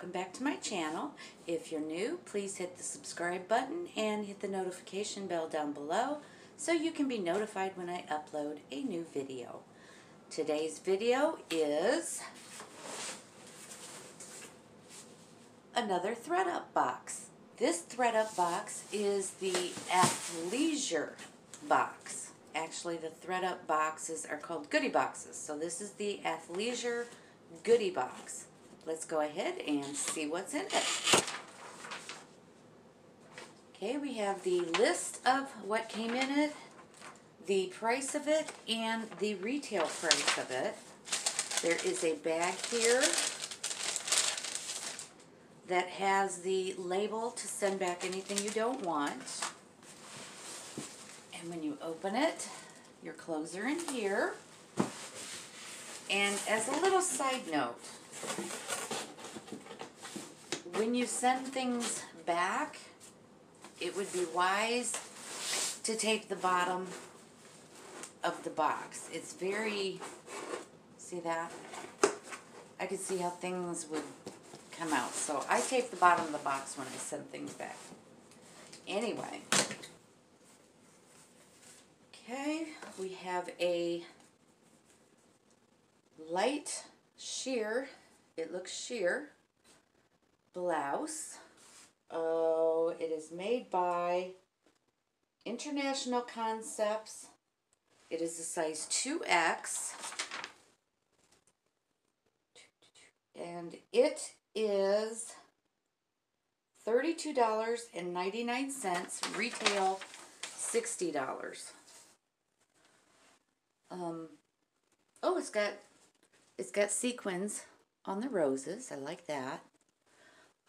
Welcome back to my channel. If you're new, please hit the subscribe button and hit the notification bell down below so you can be notified when I upload a new video. Today's video is another thredUP box. This thredUP box is the athleisure box. Actually, the thredUP boxes are called goodie boxes, so this is the athleisure goodie box. Let's go ahead and see what's in it. Okay, we have the list of what came in it, the price of it, and the retail price of it. There is a bag here that has the label to send back anything you don't want. And when you open it, your clothes are in here. And as a little side note, when you send things back, it would be wise to tape the bottom of the box. It's very, see that? I could see how things would come out. So I tape the bottom of the box when I send things back. Anyway. Okay, we have a light sheer, it looks sheer, blouse. Oh, it is made by International Concepts. It is a size 2X. And it is $32.99, retail $60. Oh, it's got sequins on the roses. I like that.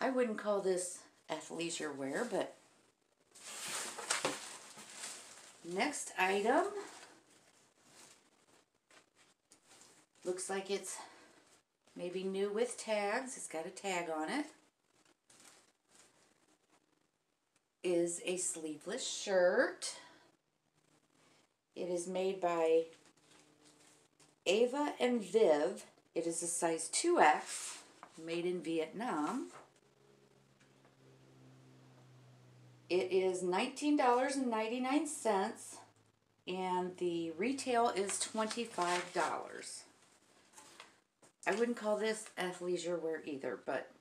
I wouldn't call this athleisure wear, but next item looks like it's maybe new with tags. It's got a tag on it. Is a sleeveless shirt. It is made by Ava and Viv. It is a size 2X, made in Vietnam. It is $19.99 and the retail is $25. I wouldn't call this athleisure wear either, but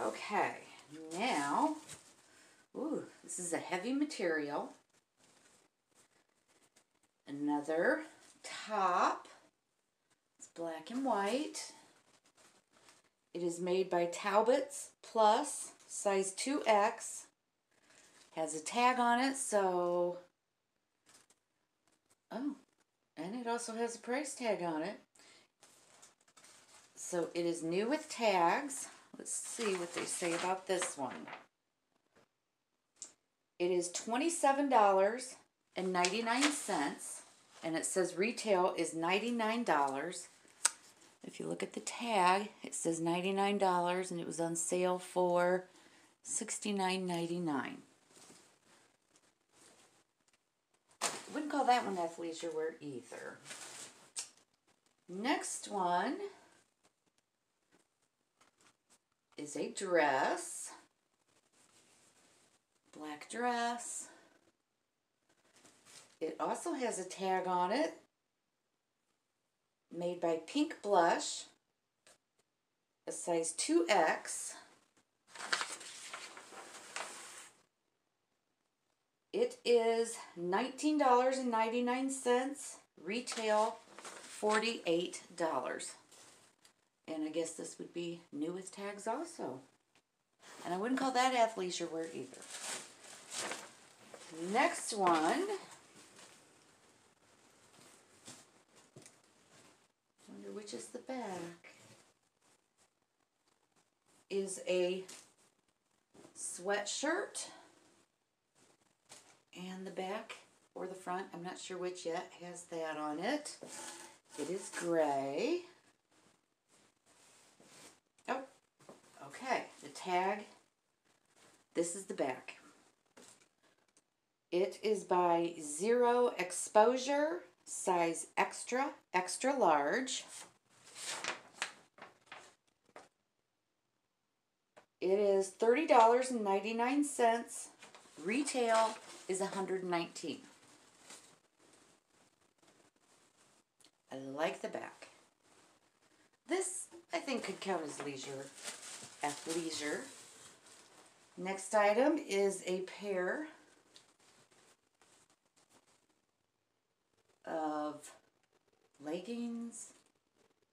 okay, now, ooh, this is a heavy material. Another top. It's black and white. It is made by Talbots Plus, size 2X. Has a tag on it, so... Oh, and it also has a price tag on it. So it is new with tags. Let's see what they say about this one. It is $27.99. And it says retail is $99. If you look at the tag, it says $99 and it was on sale for $69.99. Wouldn't call that one athleisure wear either. Next one is a dress. Black dress. It also has a tag on it, made by Pink Blush, a size 2X. It is $19.99, retail $48. And I guess this would be new with tags also. And I wouldn't call that athleisure wear either. Next one. Which is the back, is a sweatshirt, and the back or the front, I'm not sure which yet, has that on it. It is gray. Oh, okay, the tag, this is the back. It is by Zero Exposure, size extra large. It is $30.99. Retail is $119. I like the back. This, I think, could count as leisure, athleisure. Next item is a pair of leggings.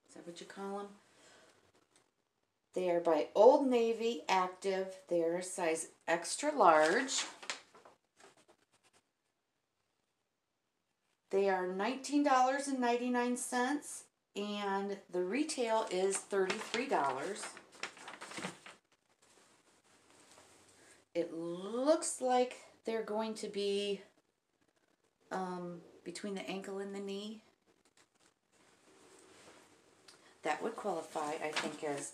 Is that what you call them? They are by Old Navy Active. They are a size extra large. They are $19.99 and the retail is $33. It looks like they're going to be between the ankle and the knee. That would qualify, I think, as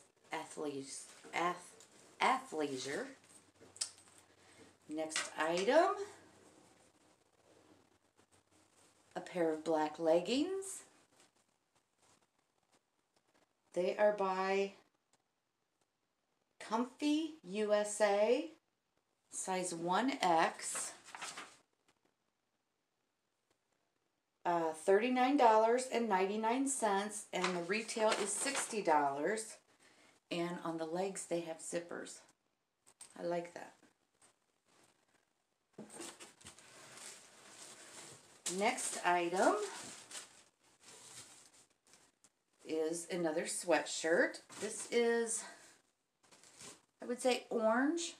athleisure. Next item, a pair of black leggings. They are by Comfy USA, size 1X, $39.99, and the retail is $60. And on the legs, they have zippers. I like that. Next item is another sweatshirt. This is, I would say, orange.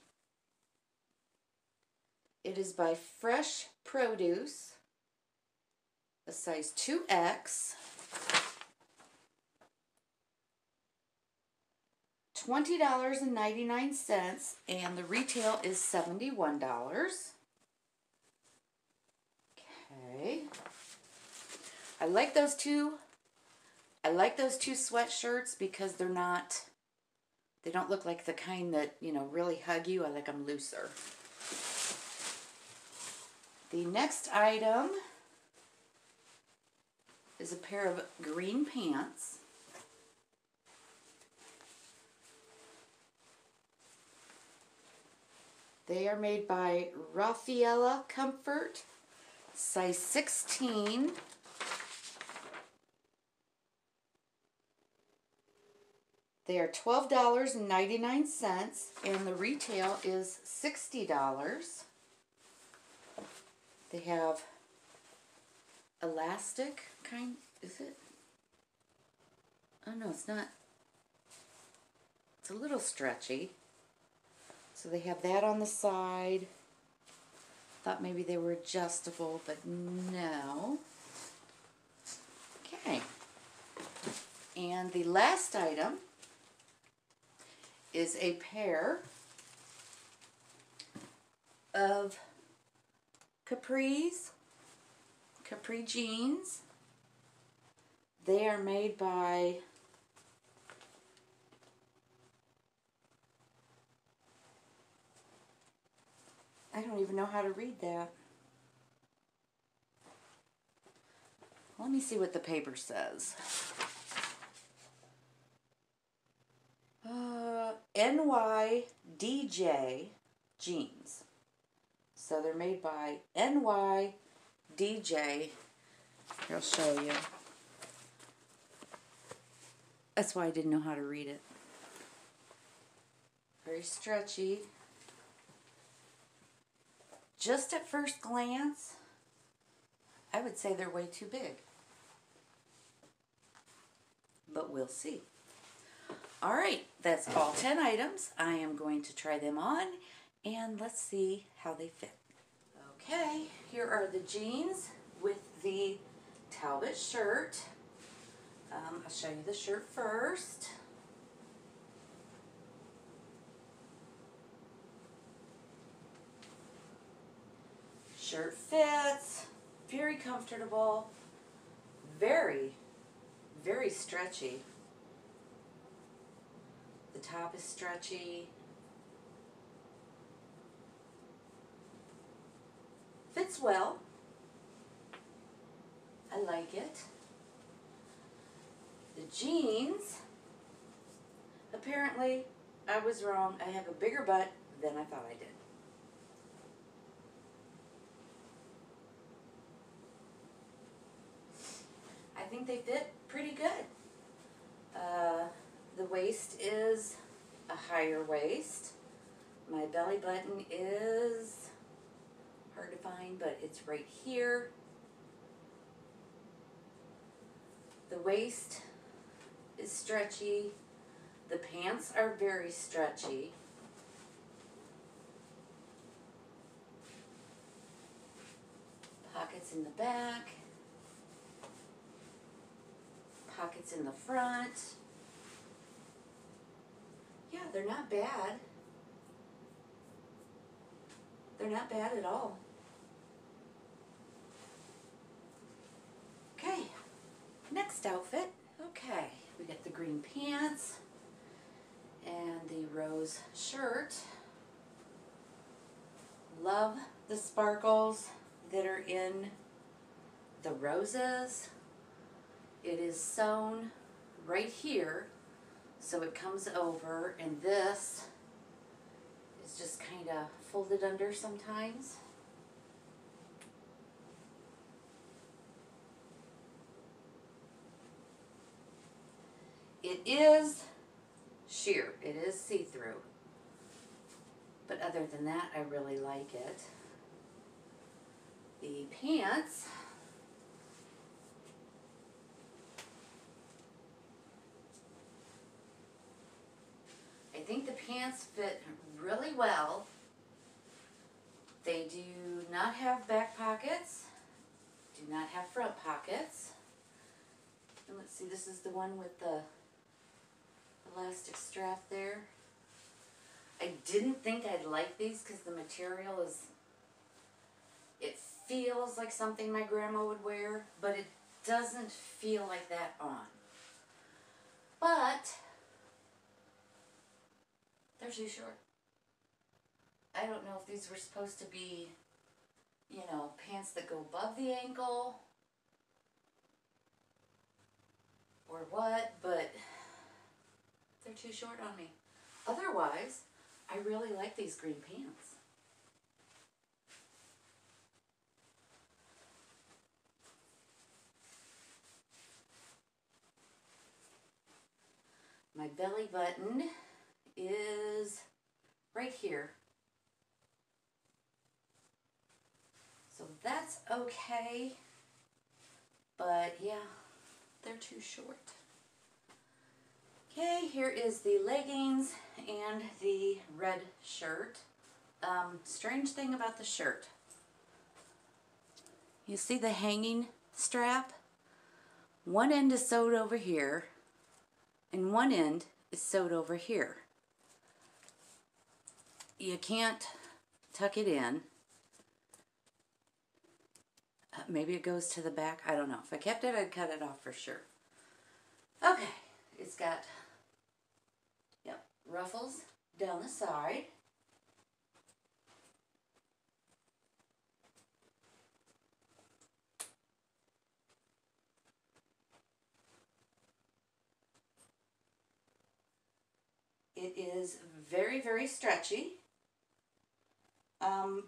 It is by Fresh Produce, a size 2X. $20.99, and the retail is $71. Okay. I like those two. I like those two sweatshirts because they're not, they don't look like the kind that, you know, really hug you. I like them looser. The next item is a pair of green pants. They are made by Raffaella Comfort, size 16. They are $12.99, and the retail is $60. They have elastic kind, is it? Oh no, it's not. It's a little stretchy. So they have that on the side. Thought maybe they were adjustable, but no. Okay. And the last item is a pair of capri jeans. They are made by I don't even know how to read that. Let me see what the paper says. NYDJ jeans. So they're made by NYDJ. I'll show you. That's why I didn't know how to read it. Very stretchy. Just at first glance, I would say they're way too big. But we'll see. All right, that's all 10 items. I am going to try them on, and let's see how they fit. Okay, here are the jeans with the Talbot shirt. I'll show you the shirt first. Shirt fits, very comfortable, very stretchy. The top is stretchy. Fits well. I like it. The jeans apparently I was wrong. I have a bigger butt than I thought I did. I think they fit pretty good. The waist is a higher waist. My belly button is hard to find, but it's right here. The waist is stretchy. The pants are very stretchy. Pockets in the back. Pockets in the front. Yeah, they're not bad. They're not bad at all. Okay, next outfit. Okay, we got the green pants and the rose shirt. Love the sparkles that are in the roses. It is sewn right here, so it comes over, and this is just kind of folded under sometimes. It is sheer, it is see-through, but other than that, I really like it. The pants I think the pants fit really well. They do not have back pockets, do not have front pockets. And let's see, this is the one with the elastic strap there. I didn't think I'd like these because the material is, it feels like something my grandma would wear, but it doesn't feel like that on. But they're too short. I don't know if these were supposed to be, you know, pants that go above the ankle or what, but they're too short on me. Otherwise, I really like these green pants. My belly button is right here. So that's okay, but yeah, they're too short. Okay, here is the leggings and the red shirt. Strange thing about the shirt. You see the hanging strap? One end is sewed over here, and one end is sewed over here. You can't tuck it in. Maybe it goes to the back. I don't know. If I kept it, I'd cut it off for sure. Okay. It's got, yep, ruffles down the side. It is very, very stretchy.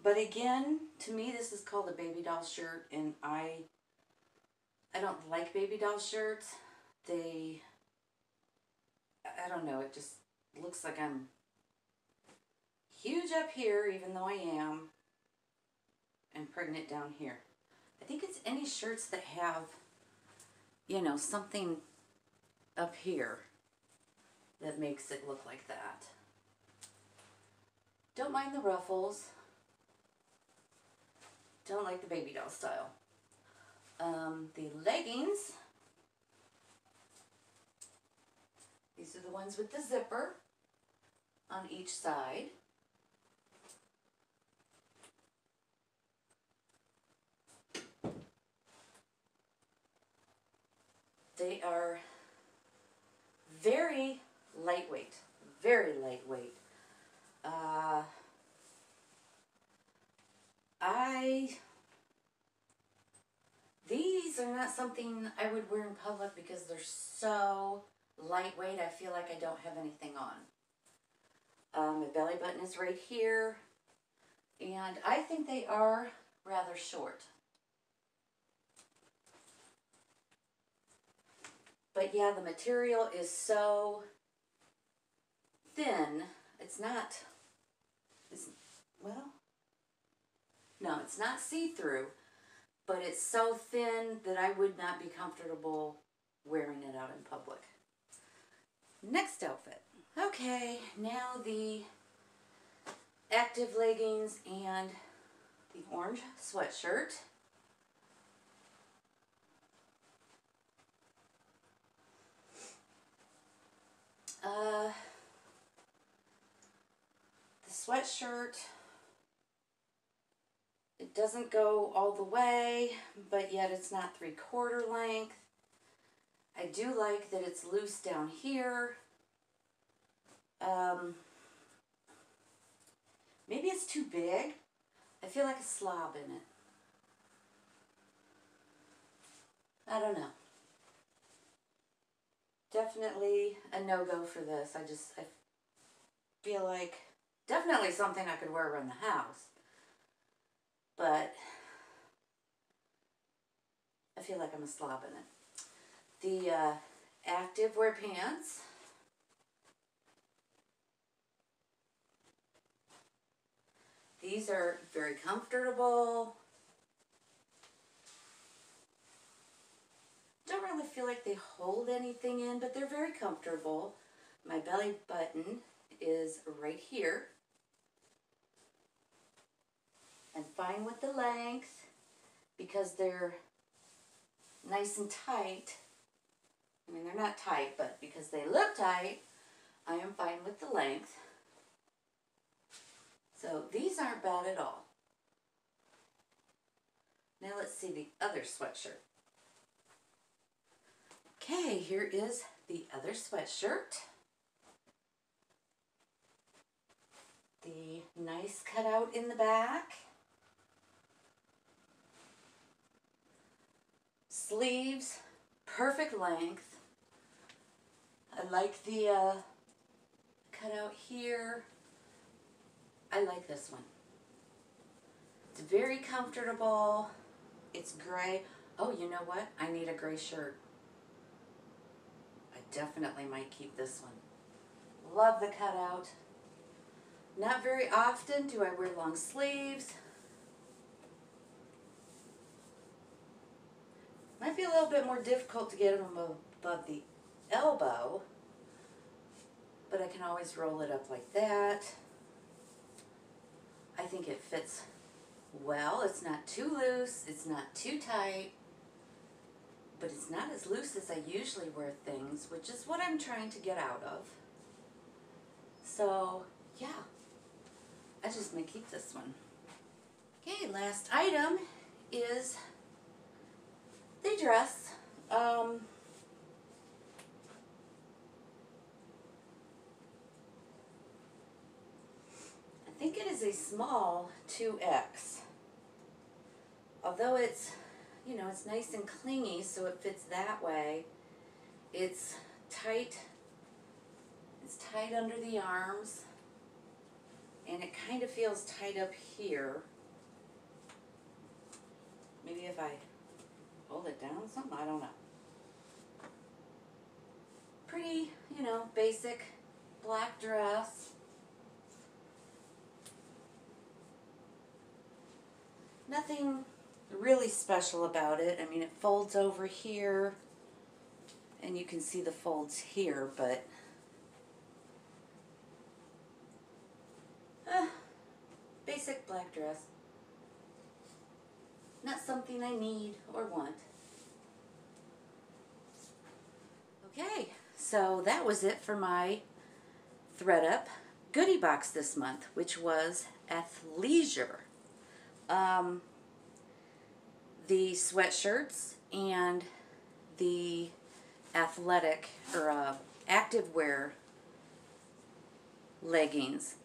But again, to me, this is called a baby doll shirt, and I don't like baby doll shirts. I don't know, it just looks like I'm huge up here, even though I am, and pregnant down here. I think it's any shirts that have, you know, something up here that makes it look like that. Don't mind the ruffles. Don't like the baby doll style. The leggings. These are the ones with the zipper on each side. They are very lightweight, very lightweight. These are not something I would wear in public because they're so lightweight. I feel like I don't have anything on. My belly button is right here. And I think they are rather short. But yeah, the material is so thin. It's not, well, no, it's not see-through, but it's so thin that I would not be comfortable wearing it out in public. Next outfit. Okay, now the active leggings and the orange sweatshirt. The sweatshirt, it doesn't go all the way, but yet it's not 3/4 length. I do like that it's loose down here. Maybe it's too big. I feel like a slob in it. I don't know. Definitely a no-go for this. I feel like definitely something I could wear around the house. But I feel like I'm a slob in it. The activewear pants. These are very comfortable. Don't really feel like they hold anything in, but they're very comfortable. My belly button is right here. I'm fine with the length because they're nice and tight. I mean, they're not tight, but because they look tight, I am fine with the length. So these aren't bad at all. Now let's see the other sweatshirt. Okay, here is the other sweatshirt. The nice cutout in the back. Sleeves, perfect length. I like the cutout here. I like this one. It's very comfortable. It's gray. Oh, you know what? I need a gray shirt. I definitely might keep this one. Love the cutout. Not very often do I wear long sleeves. Might be a little bit more difficult to get them above the elbow, but I can always roll it up like that. I think it fits well. It's not too loose, it's not too tight, but it's not as loose as I usually wear things, which is what I'm trying to get out of. So, yeah, I just may keep this one. Okay, last item is the dress. I think it is a small 2X. Although it's, you know, it's nice and clingy, so it fits that way. It's tight. It's tight under the arms. And it kind of feels tight up here. Maybe if I hold it down some, I don't know. Pretty, you know, basic black dress. Nothing really special about it. I mean, it folds over here, and you can see the folds here, but basic black dress. Not something I need or want. Okay, so that was it for my thredUP goodie box this month, which was athleisure. The sweatshirts and the athletic or activewear leggings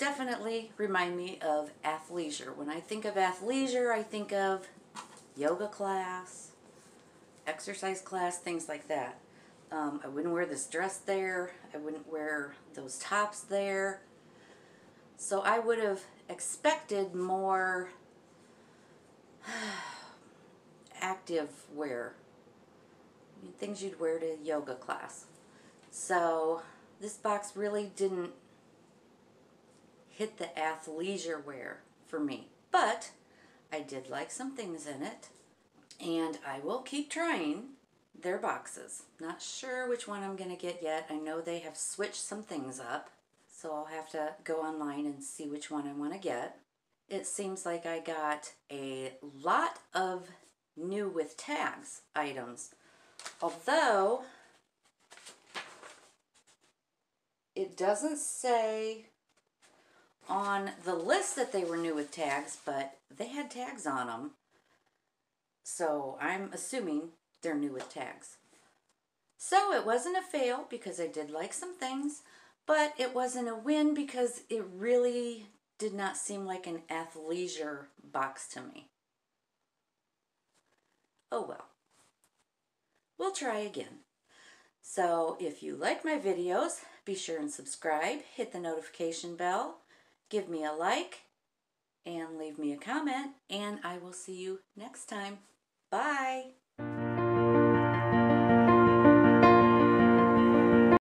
definitely remind me of athleisure. When I think of athleisure, I think of yoga class, exercise class, things like that. I wouldn't wear this dress there. I wouldn't wear those tops there. So I would have expected more active wear, things you'd wear to yoga class. So this box really didn't hit the athleisure wear for me, but I did like some things in it, and I will keep trying their boxes. Not sure which one I'm gonna get yet. I know they have switched some things up, so I'll have to go online and see which one I want to get. It seems like I got a lot of new with tags items, although it doesn't say on the list that they were new with tags, but they had tags on them, so I'm assuming they're new with tags. So it wasn't a fail because I did like some things, but it wasn't a win because it really did not seem like an athleisure box to me. Oh well, we'll try again. So if you like my videos, be sure and subscribe, hit the notification bell, give me a like, and leave me a comment, and I will see you next time. Bye!